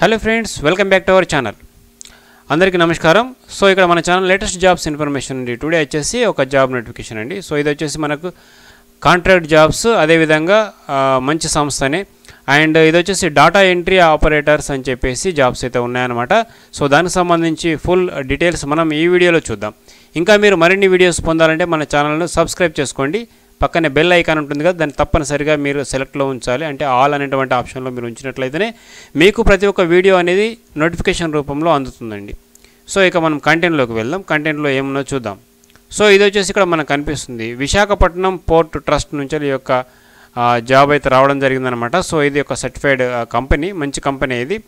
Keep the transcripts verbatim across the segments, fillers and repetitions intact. Hello friends welcome back to our channel अंदर की नमस्कार सो इक मन channel latest jobs information today वे और जॉब नोटिफिकेशन अंडी सो इधे मन को कॉन्ट्रैक्ट जॉब्स अदे विधंगा मंची संस्थाने अंड इदे डाटा एंट्री ऑपरेटर्स अनि चेप्पेसी जॉब्स अयिते उन्नायन्नमाट सो दानिकि संबंधिंची फुल डिटेल्स मनम ई वीडियोलो चूद्दाम। इंका मीरु मरिन्नि वीडियोस पोंदालंटे मन चैनल नु सब्सक्राइब चेसुकोंडी పక్కనే బెల్ ఐకాన్ ఉంటుంది కదా దాన్ని తప్పనిసరిగా మీరు సెలెక్ట్ లో ఉంచాలి అంటే ఆల్ అనేటువంటి ఆప్షన్ లో మీరు ఉంచినట్లయితేనే మీకు ప్రతి ఒక్క వీడియో అనేది నోటిఫికేషన్ రూపంలో అందుతుందండి। సో ఇక మనం కంటెంట్ లోకి వెళ్దాం కంటెంట్ లో ఏముందో చూద్దాం। సో ఇది వచ్చేసి ఇక్కడ మనకు కనిపిస్తుంది విశాఖపట్నం పోర్ట్ ట్రస్ట్ నుంచి ఈ యొక్క జాబ్ అయితే రావడం జరిగింది అన్నమాట। సో ఇది ఒక సర్టిఫైడ్ కంపెనీ మంచి కంపెనీ ఇది।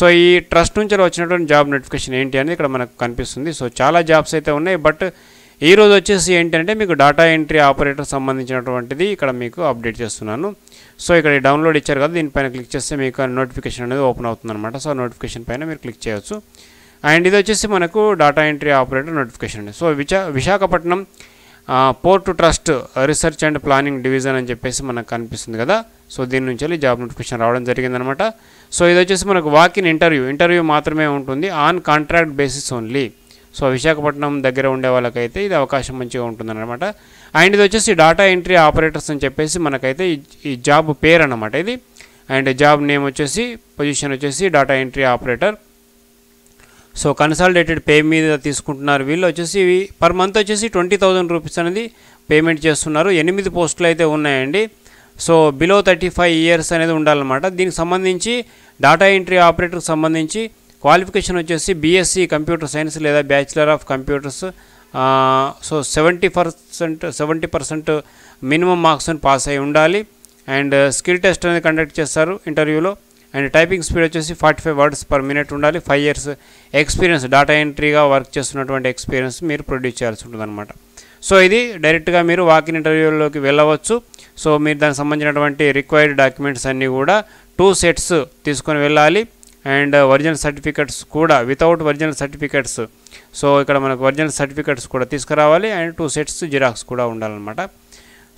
సో ఈ ట్రస్ట్ నుంచి వచ్చినటువంటి జాబ్ నోటిఫికేషన్ ఏంటి అనేది ఇక్కడ మనకు కనిపిస్తుంది। సో చాలా జాబ్స్ అయితే ఉన్నాయి బట్ ఈ రోజు వచ్చేసి ఏంటంటే మీకు డేటా ఎంట్రీ ఆపరేటర్ సంబంధించినటువంటిది ఇక్కడ మీకు అప్డేట్ చేస్తున్నాను। సో ఇక్కడ డౌన్లోడ్ ఇచ్చారు కదా దీనిపైన క్లిక్ చేస్తే మీకు నోటిఫికేషన్ అనేది ఓపెన్ అవుతుంది అన్నమాట। సో నోటిఫికేషన్ పైన మీరు క్లిక్ చేయొచ్చు అండ్ ఇది వచ్చేసి మనకు డేటా ఎంట్రీ ఆపరేటర్ నోటిఫికేషన్ అండి। సో విశా Visakhapatnam port trust research and planning division అని చెప్పేసి మనకు కనిపిస్తుంది కదా। సో దీని నుంచి వెళ్ళి జాబ్ నోటిఫికేషన్ రావడం జరిగిందనమాట। సో ఇది వచ్చేసి మనకు వాక్ ఇన్ ఇంటర్వ్యూ ఇంటర్వ్యూ మాత్రమే ఉంటుంది on contract basis only. So Visakhapatnam దగ్గర ఉండే వాళ్ళకైతే ఇది అవకాశం మంచిగా ఉంటుందన్నమాట। అండ్ ఇది వచ్చేసి డేటా ఎంట్రీ ఆపరేటర్స్ అని చెప్పేసి మనకైతే ఈ జాబ్ పేరు అన్నమాట ఇది। అండ్ జాబ్ నేమ్ వచ్చేసి పొజిషన్ వచ్చేసి data entry operator. So consolidated pay మీద తీసుకుంటున్నారు వీళ్ళు వచ్చేసి పర్ మంత్ వచ్చేసి ట్వంటీ థౌజండ్ రూపీస్ అనేది పేమెంట్ చేస్తున్నారు। ఎనిమిది పోస్టులు అయితే ఉన్నాయండి। So below thirty five years అనేది ఉండాలన్నమాట। దీనికి సంబంధించి డేటా ఎంట్రీ ఆపరేటర్కి సంబంధించి క్వాలిఫికేషన్ వచ్చేసి బీఎస్సీ కంప్యూటర్ సైన్స్ లేదా bachelor of computers. So seventy percent seventy percent minimum marks అని పాస్ అయి ఉండాలి। అండ్ స్కిల్ టెస్ట్ అనేది కండక్ట్ చేస్తారు ఇంటర్వ్యూలో। అండ్ టైపింగ్ స్పీడ్ వచ్చేసి forty five words per minute ఉండాలి। ఫైవ్ ఇయర్స్ ఎక్స్పీరియన్స్ డేటా ఎంట్రీగా వర్క్ చేస్తున్నటువంటి ఎక్స్పీరియన్స్ మీరు ప్రొడ్యూస్ చేయాల్సి ఉంటుందన్నమాట। సో ఇది డైరెక్ట్గా మీరు వాకిన్ ఇంటర్వ్యూలోకి వెళ్ళవచ్చు। సో మీరు దానికి సంబంధించినటువంటి రిక్వైర్డ్ డాక్యుమెంట్స్ అన్నీ కూడా టూ సెట్స్ తీసుకొని వెళ్ళాలి అండ్ ఒరిజినల్ సర్టిఫికెట్స్ కూడా వితౌట్ ఒరిజినల్ సర్టిఫికెట్స్। సో ఇక్కడ మనకు ఒరిజినల్ సర్టిఫికెట్స్ కూడా తీసుకురావాలి అండ్ టూ సెట్స్ జిరాక్స్ కూడా ఉండాలన్నమాట।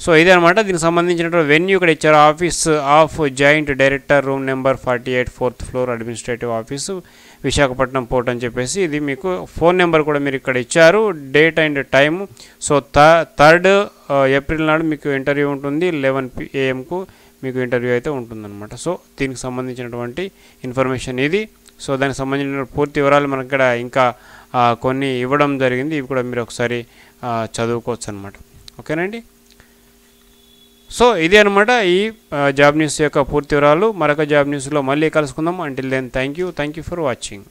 సో ఇదే అనమాట దీనికి సంబంధించినటువంటి వెన్యూ ఇక్కడ ఇచ్చారు office of joint director room number forty eight fourth floor administrative office Visakhapatnam port అని చెప్పేసి ఇది మీకు ఫోన్ నెంబర్ కూడా మీరు ఇక్కడ ఇచ్చారు date and time. So third April నాడు మీకు ఇంటర్వ్యూ ఉంటుంది లెవెన్ ఏఎంకు మీకు ఇంటర్వ్యూ అయితే ఉంటుందన్నమాట। సో దీనికి సంబంధించినటువంటి ఇన్ఫర్మేషన్ ఇది। సో దానికి సంబంధించిన పూర్తి వివరాలు మనకి ఇక్కడ ఇంకా కొన్ని ఇవ్వడం జరిగింది ఇవి కూడా మీరు ఒకసారి చదువుకోవచ్చు అనమాట ఓకేనండి। సో ఇది అనమాట ఈ జాబ్ న్యూస్ యొక్క పూర్తి వివరాలు మరొక జాబ్ న్యూస్లో మళ్ళీ కలుసుకుందాం until then thank you thank you for watching.